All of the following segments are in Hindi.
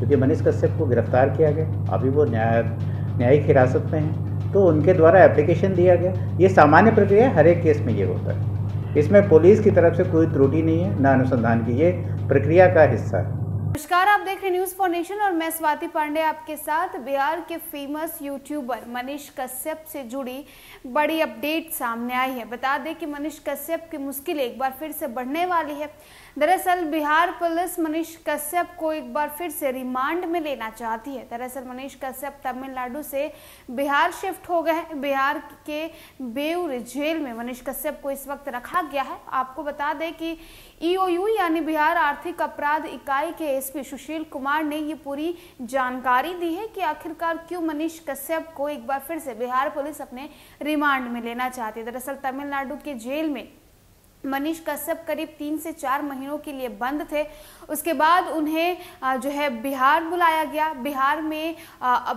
क्योंकि मनीष कश्यप को गिरफ्तार किया गया, अभी वो न्यायिक हिरासत में हैं, तो उनके द्वारा एप्लीकेशन दिया गया। ये सामान्य प्रक्रिया हर एक केस में ये होता है, इसमें पुलिस की तरफ से कोई त्रुटि नहीं है, ना अनुसंधान की, ये प्रक्रिया का हिस्सा है। नमस्कार, आप देख रहे हैं न्यूज़ फॉर नेशन और मैं स्वाति पांडे आपके साथ। बिहार के फेमस यूट्यूबर मनीष कश्यप से जुड़ी बड़ी अपडेट सामने आई है। बता दें कि मनीष कश्यप की मुश्किल एक बार फिर से बढ़ने वाली है। दरअसल बिहार पुलिस मनीष कश्यप को एक बार फिर से रिमांड में लेना चाहती है। दरअसल मनीष कश्यप तमिलनाडु से बिहार शिफ्ट हो गए हैं। बिहार के बेउर जेल में मनीष कश्यप को इस वक्त रखा गया है। आपको बता दें कि EOU यानी बिहार आर्थिक अपराध इकाई के SP सुशील कुमार ने ये पूरी जानकारी दी है कि आखिरकार क्यों मनीष कश्यप को एक बार फिर से बिहार पुलिस अपने रिमांड में लेना चाहती है। दरअसल तमिलनाडु के जेल में मनीष कश्यप करीब 3 से 4 महीनों के लिए बंद थे। उसके बाद उन्हें जो है बिहार बुलाया गया।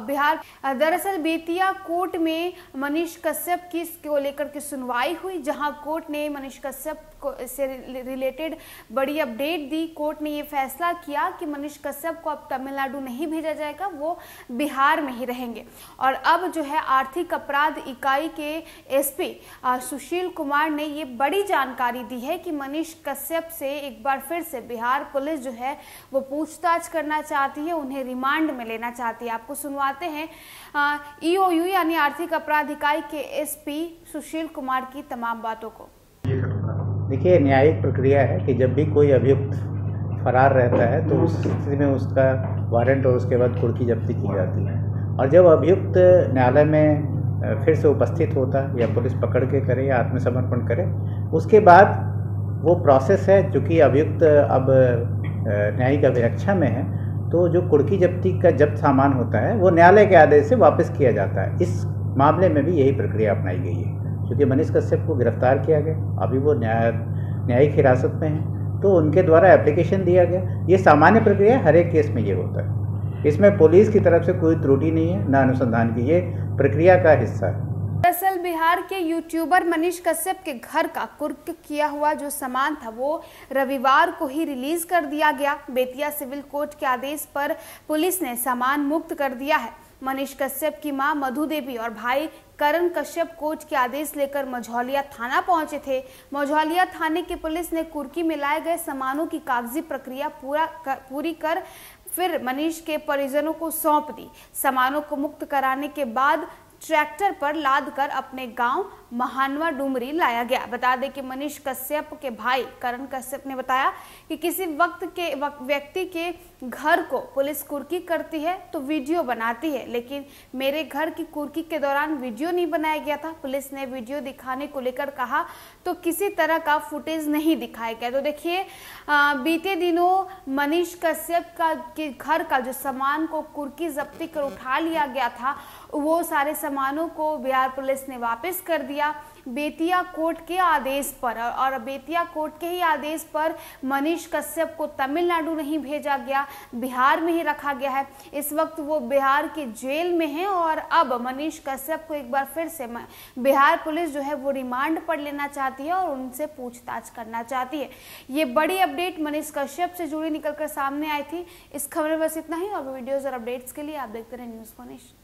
बिहार दरअसल बेतिया कोर्ट में मनीष कश्यप की इसको लेकर के सुनवाई हुई, जहां कोर्ट ने मनीष कश्यप को से रिलेटेड बड़ी अपडेट दी। कोर्ट ने ये फैसला किया कि मनीष कश्यप को अब तमिलनाडु नहीं भेजा जाएगा, वो बिहार में ही रहेंगे। और अब जो है आर्थिक अपराध इकाई के SP सुशील कुमार ने ये बड़ी जानकारी दी है कि मनीष कश्यप से एक बार फिर से बिहार पुलिस जो है वो पूछताछ करना चाहती है, उन्हें रिमांड में लेना चाहती है। आपको सुनवाते हैं EOU यानी आर्थिक अपराध इकाई के SP सुशील कुमार की तमाम बातों को। देखिए, न्यायिक प्रक्रिया है कि जब भी कोई अभियुक्त फरार रहता है तो उस स्थिति में उसका वारंट और उसके बाद कुर्की जब्ती की जाती है। और जब अभियुक्त न्यायालय में फिर से उपस्थित होता या पुलिस पकड़ के करे या आत्मसमर्पण करे, उसके बाद वो प्रोसेस है, चूँकि अभियुक्त अब न्यायिक अभिरक्षा में है तो जो कुर्की जब्ती का जब्त सामान होता है वो न्यायालय के आदेश से वापस किया जाता है। इस मामले में भी यही प्रक्रिया अपनाई गई है। क्योंकि मनीष कश्यप को गिरफ्तार किया गया, अभी वो न्यायिक हिरासत में है, तो उनके द्वारा एप्लीकेशन दिया गया। ये सामान्य प्रक्रिया हर एक केस में ये होता है, इसमें पुलिस की तरफ से कोई त्रुटि नहीं है, ना अनुसंधान की, ये प्रक्रिया का हिस्सा है। दरअसल बिहार के यूट्यूबर मनीष कश्यप के घर का कुर्क किया हुआ जो सामान था वो रविवार को ही रिलीज कर दिया गया। बेतिया सिविल कोर्ट के आदेश पर पुलिस ने सामान मुक्त कर दिया है। मनीष कश्यप की मां मधु देवी और भाई करण कश्यप कोर्ट के आदेश लेकर मझौलिया थाना पहुंचे थे। मझौलिया थाने की पुलिस ने कुर्की में लाए गए सामानों की कागजी प्रक्रिया पूरी कर फिर मनीष के परिजनों को सौंप दी। सामानों को मुक्त कराने के बाद ट्रैक्टर पर लाद कर अपने गांव महानवा डुमरी लाया गया। बता दें कि मनीष कश्यप के भाई करण कश्यप ने बताया कि किसी व्यक्ति के घर को पुलिस कुर्की करती है तो वीडियो बनाती है, लेकिन मेरे घर की कुर्की के दौरान वीडियो नहीं बनाया गया था। पुलिस ने वीडियो दिखाने को लेकर कहा तो किसी तरह का फुटेज नहीं दिखाया गया। तो देखिए, बीते दिनों मनीष कश्यप के घर का जो सामान को कुर्की जब्ती कर उठा लिया गया था वो सारे सामानों को बिहार पुलिस ने वापस कर दिया बेतिया कोर्ट के आदेश पर। और बेतिया कोर्ट के ही आदेश पर मनीष कश्यप को तमिलनाडु नहीं भेजा गया, बिहार में ही रखा गया है। इस वक्त वो बिहार के जेल में हैं और अब मनीष कश्यप को एक बार फिर से बिहार पुलिस जो है वो रिमांड पर लेना चाहती है और उनसे पूछताछ करना चाहती है। ये बड़ी अपडेट मनीष कश्यप से जुड़ी निकल कर सामने आई थी। इस खबर में बस इतना ही और वीडियोज़ और अपडेट्स के लिए आप देखते रहे न्यूज़ फॉर नेशन।